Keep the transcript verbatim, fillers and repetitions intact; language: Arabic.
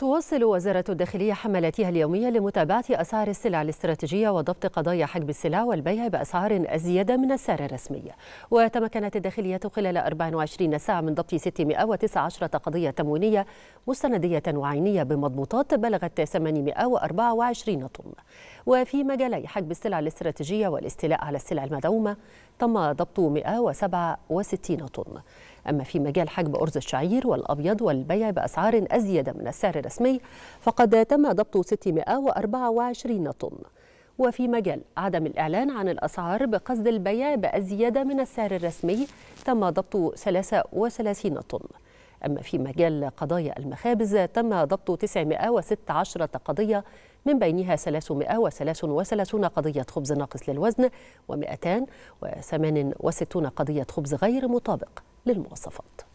تواصل وزارة الداخلية حملاتها اليومية لمتابعة أسعار السلع الاستراتيجية وضبط قضايا حجب السلع والبيع بأسعار أزيد من السعر الرسمي. وتمكنت الداخلية خلال أربع وعشرين ساعة من ضبط ستمائة وتسعة عشر قضية تموينية مستندية وعينية بمضبوطات بلغت ثمانمائة وأربعة وعشرين طن. وفي مجالي حجب السلع الاستراتيجية والاستيلاء على السلع المدعومة تم ضبط مائة وسبعة وستين طن. أما في مجال حجب أرز الشعير والأبيض والبيع بأسعار أزيد من السعر الرسمي فقد تم ضبط ستمائة وأربعة وعشرين طن. وفي مجال عدم الإعلان عن الأسعار بقصد البيع بأزيد من السعر الرسمي تم ضبط ثلاثة وثلاثين طن. أما في مجال قضايا المخابز تم ضبط تسعمائة وستة عشر قضية من بينها ثلاثمائة وثلاثة وثلاثين قضية خبز ناقص للوزن ومائتين وثمانية وستين قضية خبز غير مطابق للمواصفات.